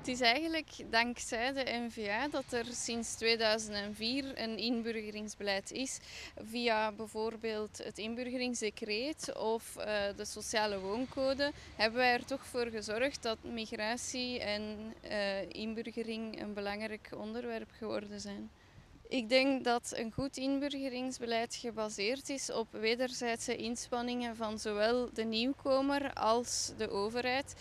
Het is eigenlijk dankzij de N-VA dat er sinds 2004 een inburgeringsbeleid is via bijvoorbeeld het inburgeringsdecreet of de sociale wooncode hebben wij er toch voor gezorgd dat migratie en inburgering een belangrijk onderwerp geworden zijn. Ik denk dat een goed inburgeringsbeleid gebaseerd is op wederzijdse inspanningen van zowel de nieuwkomer als de overheid.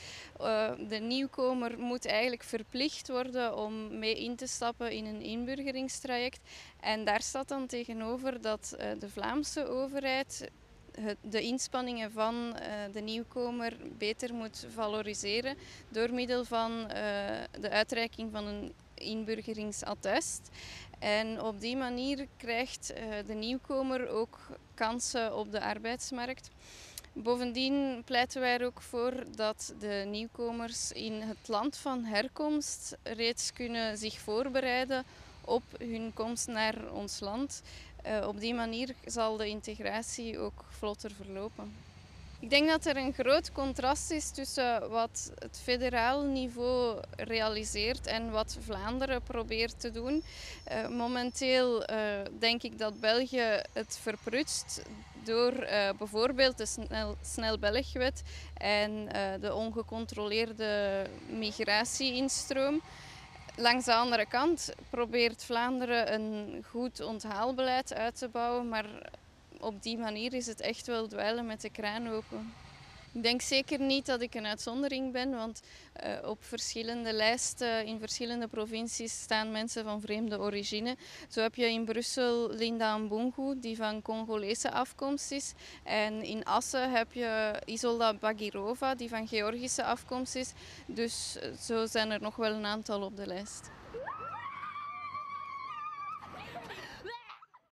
De nieuwkomer moet eigenlijk verplicht worden om mee in te stappen in een inburgeringstraject. En daar staat dan tegenover dat de Vlaamse overheid de inspanningen van de nieuwkomer beter moet valoriseren door middel van de uitreiking van een inburgeringsattest. En op die manier krijgt de nieuwkomer ook kansen op de arbeidsmarkt. Bovendien pleiten wij er ook voor dat de nieuwkomers in het land van herkomst reeds kunnen zich voorbereiden op hun komst naar ons land. Op die manier zal de integratie ook vlotter verlopen. Ik denk dat er een groot contrast is tussen wat het federaal niveau realiseert en wat Vlaanderen probeert te doen. Momenteel denk ik dat België het verprutst door bijvoorbeeld de snelbelgwet en de ongecontroleerde migratie-instroom. Langs de andere kant probeert Vlaanderen een goed onthaalbeleid uit te bouwen, maar op die manier is het echt wel dweilen met de kraan open. Ik denk zeker niet dat ik een uitzondering ben, want op verschillende lijsten in verschillende provincies staan mensen van vreemde origine. Zo heb je in Brussel Linda Mbungu, die van Congolese afkomst is. En in Assen heb je Isolda Bagirova, die van Georgische afkomst is. Dus zo zijn er nog wel een aantal op de lijst.